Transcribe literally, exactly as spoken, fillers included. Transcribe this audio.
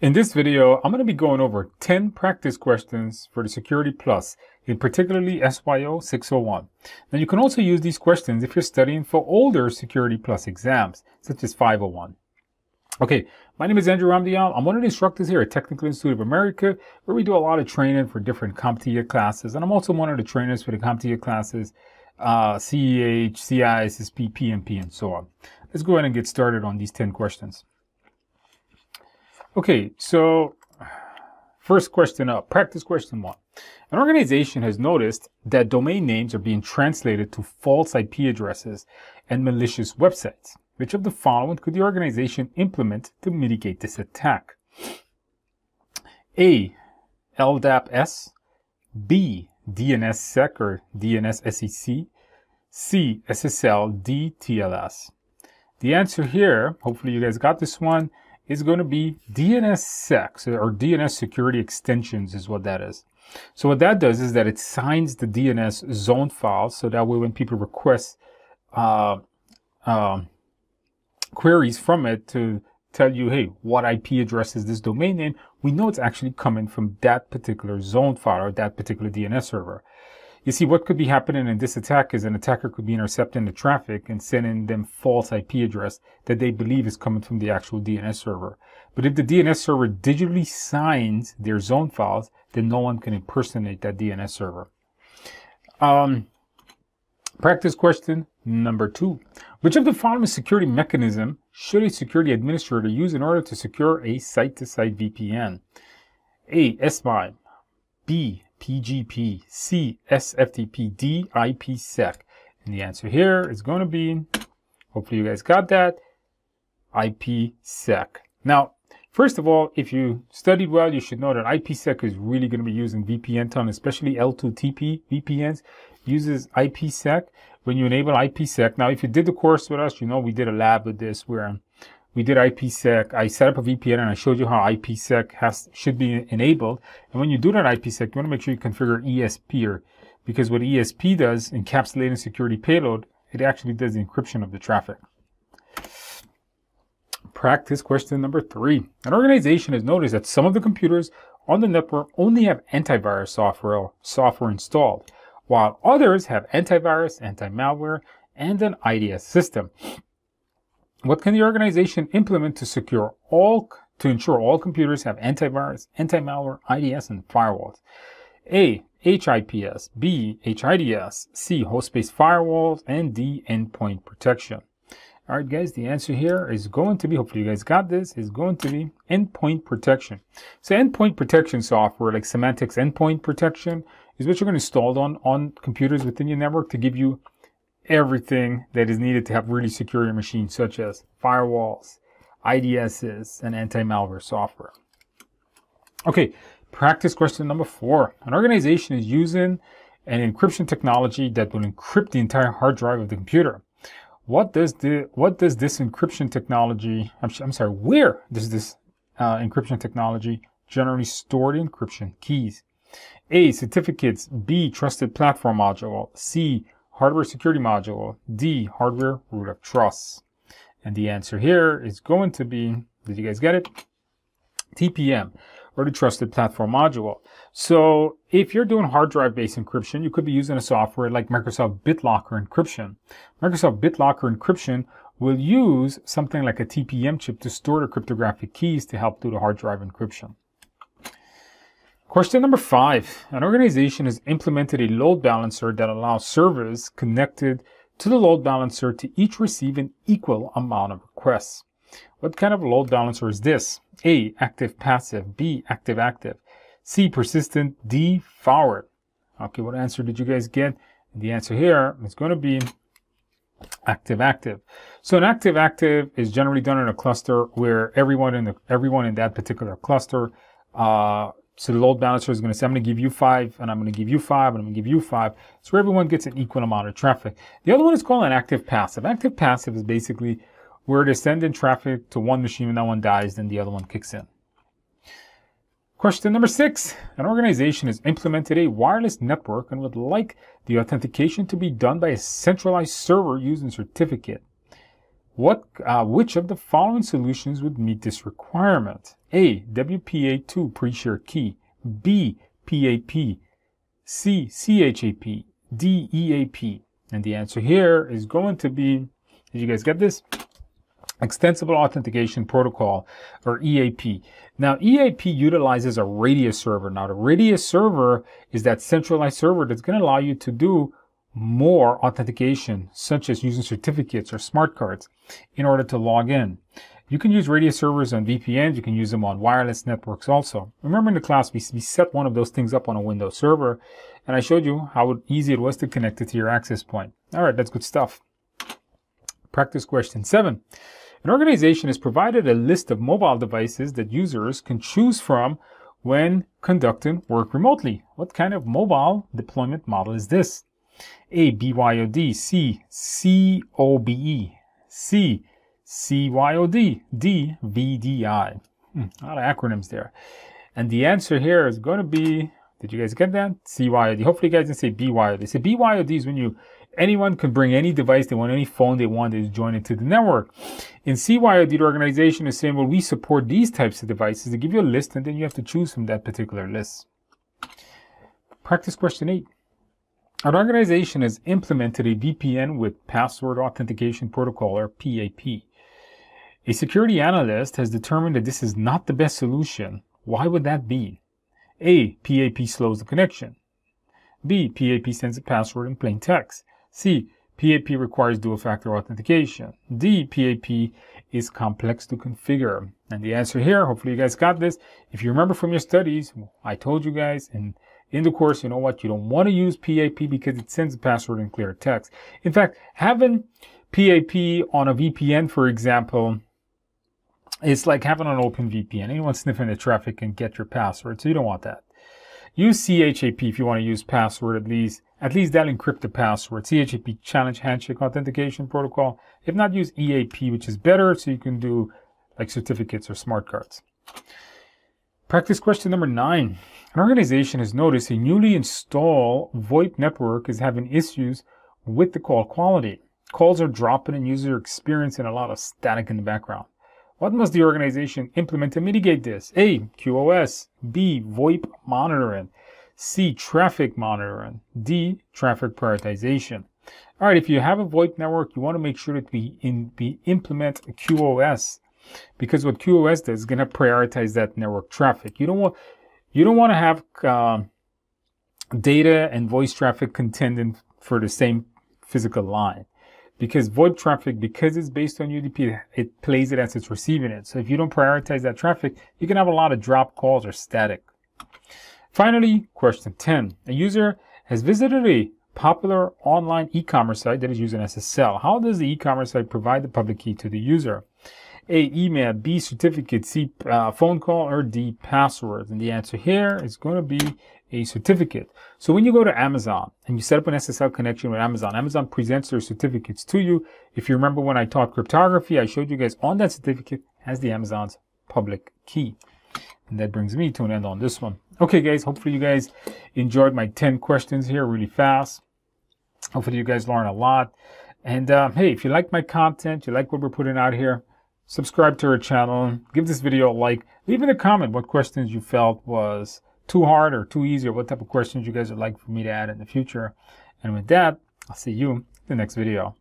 In this video, I'm going to be going over ten practice questions for the Security Plus, in particularly S Y zero six zero one. Now you can also use these questions if you're studying for older Security Plus exams, such as five oh one. Okay, my name is Andrew Ramdial. I'm one of the instructors here at Technical Institute of America, where we do a lot of training for different CompTIA classes, and I'm also one of the trainers for the CompTIA classes, uh, C E H, C I S S P, P M P, and so on. Let's go ahead and get started on these ten questions. Okay, so first question up, practice question one. An organization has noticed that domain names are being translated to false I P addresses and malicious websites. Which of the following could the organization implement to mitigate this attack? A, L D A P S, B, D N S S E C or D N S S E C, C, S S L, D, T L S. The answer here, hopefully you guys got this one, is going to be D N S S E C, or D N S security extensions is what that is. So what that does is that it signs the D N S zone files, so that way when people request uh, uh, queries from it to tell you, hey, what I P address is this domain name, we know it's actually coming from that particular zone file or that particular D N S server. You see, what could be happening in this attack is an attacker could be intercepting the traffic and sending them false I P address that they believe is coming from the actual D N S server. But if the D N S server digitally signs their zone files, then no one can impersonate that D N S server. Um, practice question number two. Which of the following security mechanism should a security administrator use in order to secure a site-to-site V P N? A, S MIME, B, P G P, C, S F T P, D, ipsec. And the answer here is going to be, hopefully you guys got that, ipsec. Now, first of all, if you studied well, you should know that ipsec is really going to be used in V P N tunnel, especially L two T P V P Ns uses ipsec when you enable ipsec. Now, if you did the course with us, you know we did a lab with this where we did ipsec. I set up a V P N and I showed you how ipsec has, should be enabled. And when you do that ipsec, you want to make sure you configure E S P, or, because what E S P does, encapsulating security payload, it actually does the encryption of the traffic. Practice question number three. An organization has noticed that some of the computers on the network only have antivirus software, software installed, while others have antivirus, anti-malware, and an I D S system. What can the organization implement to secure all, to ensure all computers have antivirus, anti-malware, I D S, and firewalls? A, H I P S, B, H I D S, C, host-based firewalls, and D, endpoint protection. All right, guys, the answer here is going to be, hopefully you guys got this, is going to be endpoint protection. So endpoint protection software, like Symantec's endpoint protection, is what you're going to install on, on computers within your network to give you everything that is needed to have really secure your machine, such as firewalls, I D Ss, and anti-malware software. Okay, practice question number four. An organization is using an encryption technology that will encrypt the entire hard drive of the computer. What does the what does this encryption technology? I'm, I'm sorry. Where does this uh, encryption technology generally store the encryption keys? A, certificates, B, trusted platform module, C, hardware security module, D, hardware root of trust. And the answer here is going to be, did you guys get it? T P M, or the trusted platform module. So if you're doing hard drive based encryption, you could be using a software like Microsoft BitLocker encryption. Microsoft BitLocker encryption will use something like a T P M chip to store the cryptographic keys to help do the hard drive encryption. Question number five. An organization has implemented a load balancer that allows servers connected to the load balancer to each receive an equal amount of requests. What kind of load balancer is this? A, active passive, B, active active, C, persistent, D, forward. Okay, what answer did you guys get? The answer here is going to be active active. So an active active is generally done in a cluster where everyone in the everyone in that particular cluster uh so the load balancer is going to say, I'm going to give you five, and I'm going to give you five, and I'm going to give you five. So everyone gets an equal amount of traffic. The other one is called an active passive. Active passive is basically where they send in traffic to one machine, and that one dies, then the other one kicks in. Question number six. An organization has implemented a wireless network and would like the authentication to be done by a centralized server using certificate. What, uh, which of the following solutions would meet this requirement? A. W P A two pre-shared key. B. P A P. C. C H A P. D. E A P. And the answer here is going to be, did you guys get this? Extensible Authentication Protocol, or E A P. Now, E A P utilizes a RADIUS server. Now, the RADIUS server is that centralized server that's going to allow you to do more authentication, such as using certificates or smart cards, in order to log in. You can use RADIUS servers on V P Ns. You can use them on wireless networks also. Remember in the class, we, we set one of those things up on a Windows server, and I showed you how easy it was to connect it to your access point. All right, that's good stuff. Practice question seven. An organization is provided a list of mobile devices that users can choose from when conducting work remotely. What kind of mobile deployment model is this? A. B Y O D. C. C O B E. C. C Y O D. D. V D I. Hmm, a lot of acronyms there. And the answer here is going to be, did you guys get that? C Y O D. Hopefully you guys didn't say B Y O D. So B Y O D is when you anyone can bring any device they want, any phone they want, is joined into the network. In C Y O D, the organization is saying, well, we support these types of devices. They give you a list, and then you have to choose from that particular list. Practice question eight. An organization has implemented a V P N with Password Authentication Protocol, or P A P. A security analyst has determined that this is not the best solution. Why would that be? A. P A P slows the connection. B. P A P sends a password in plain text. C. P A P requires dual-factor authentication. D. P A P is complex to configure. And the answer here, hopefully you guys got this. If you remember from your studies, I told you guys in, in the course, you know what, you don't want to use P A P because it sends a password in clear text. In fact, having P A P on a V P N, for example, it's like having an open V P N. Anyone sniffing the traffic can get your password, so you don't want that. Use C H A P if you want to use password at least. At least that'll encrypt the password. C H A P, Challenge Handshake Authentication Protocol. If not, use E A P, which is better, so you can do like certificates or smart cards. Practice question number nine. An organization has noticed a newly installed VoIP network is having issues with the call quality. Calls are dropping and users are experiencing a lot of static in the background. What must the organization implement to mitigate this? A. Q O S. B. VoIP monitoring. C. Traffic monitoring. D. Traffic prioritization. All right, if you have a VoIP network, you want to make sure that we, in, we implement a Q O S, because what Q O S does is going to prioritize that network traffic. You don't want you don't want to have uh, data and voice traffic contending for the same physical line, because VoIP traffic, because it's based on U D P, it plays it as it's receiving it. So if you don't prioritize that traffic, you can have a lot of drop calls or static. Finally, question ten. A user has visited a popular online e-commerce site that is using S S L. How does the e-commerce site provide the public key to the user? A. Email. B. Certificate. C. Uh, phone call. Or D. Password. And the answer here is going to be a certificate. So when you go to Amazon and you set up an S S L connection with Amazon, Amazon presents their certificates to you. If you remember when I taught cryptography, I showed you guys on that certificate has the Amazon's public key. And that brings me to an end on this one. Okay, guys, hopefully you guys enjoyed my ten questions here really fast. Hopefully you guys learn a lot. And um, hey, if you like my content, you like what we're putting out here, subscribe to our channel, give this video a like, leave in a comment what questions you felt was too hard or too easy, or what type of questions you guys would like for me to add in the future. And with that, I'll see you in the next video.